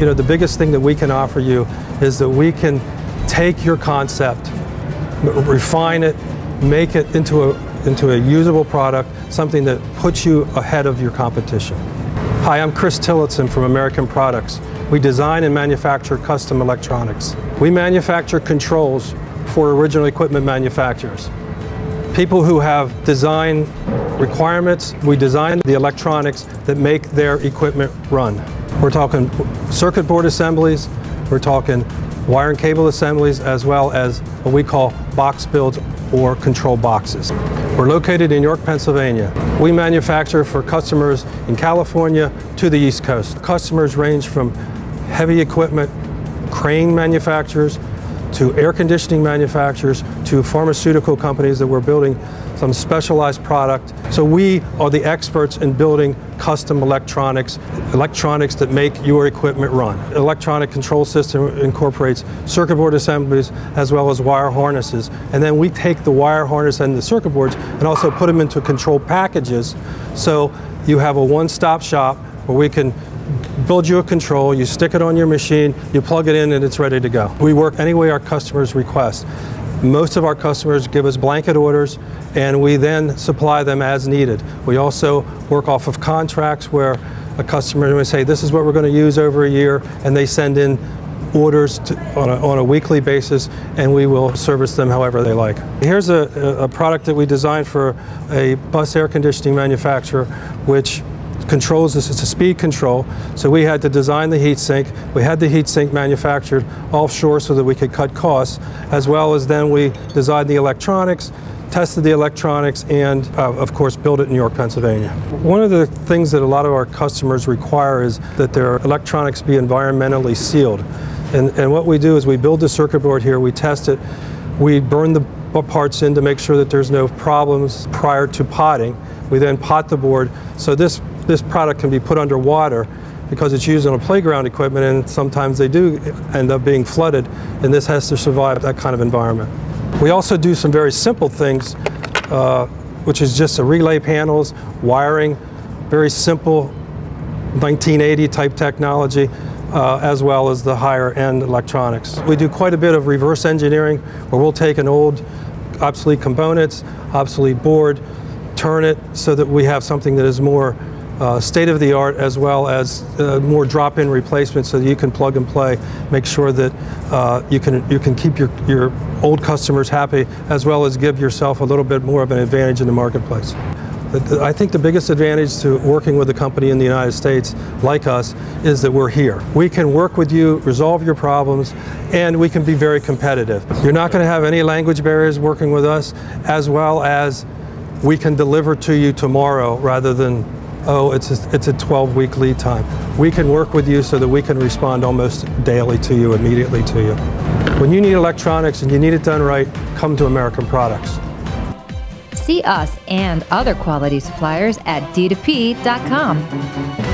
you know, the biggest thing that we can offer you is that we can take your concept, refine it, make it into a usable product, something that puts you ahead of your competition. Hi, I'm Chris Tillotson from American Products. We design and manufacture custom electronics. We manufacture controls for original equipment manufacturers. People who have design requirements, we design the electronics that make their equipment run. We're talking circuit board assemblies, we're talking wire and cable assemblies, as well as what we call box builds or control boxes. We're located in York, Pennsylvania. We manufacture for customers in California to the East Coast. Customers range from heavy equipment, crane manufacturers, to air conditioning manufacturers, to pharmaceutical companies that we're building some specialized product. So we are the experts in building custom electronics that make your equipment run. Electronic control system incorporates circuit board assemblies as well as wire harnesses. And then we take the wire harness and the circuit boards and also put them into control packages, so you have a one-stop shop where we can build you a control, you stick it on your machine, you plug it in, and it's ready to go. We work any way our customers request. Most of our customers give us blanket orders, and we then supply them as needed. We also work off of contracts where a customer may say, this is what we're going to use over a year, and they send in orders on a weekly basis, and we will service them however they like. Here's a product that we designed for a bus air conditioning manufacturer, which controls this. It's a speed control, so we had to design the heatsink. We had the heatsink manufactured offshore so that we could cut costs, as well as then we designed the electronics, tested the electronics, and of course built it in York, Pennsylvania. One of the things that a lot of our customers require is that their electronics be environmentally sealed. And what we do is we build the circuit board here, we test it, we burn the parts in to make sure that there's no problems prior to potting. We then pot the board, so this product can be put under water because it's used on a playground equipment, and sometimes they do end up being flooded, and this has to survive that kind of environment. We also do some very simple things, which is just the relay panels, wiring, very simple 1980 type technology, as well as the higher end electronics. We do quite a bit of reverse engineering, where we'll take an old obsolete components, obsolete board, turn it so that we have something that is more state-of-the-art, as well as more drop-in replacement, so that you can plug and play, make sure that you can keep your old customers happy, as well as give yourself a little bit more of an advantage in the marketplace. I think the biggest advantage to working with a company in the United States like us is that we're here. We can work with you, resolve your problems, and we can be very competitive. You're not going to have any language barriers working with us, as well as we can deliver to you tomorrow rather than, oh, it's a 12-week lead time. We can work with you so that we can respond almost daily to you, immediately to you. When you need electronics and you need it done right, come to American Products. See us and other quality suppliers at d2p.com.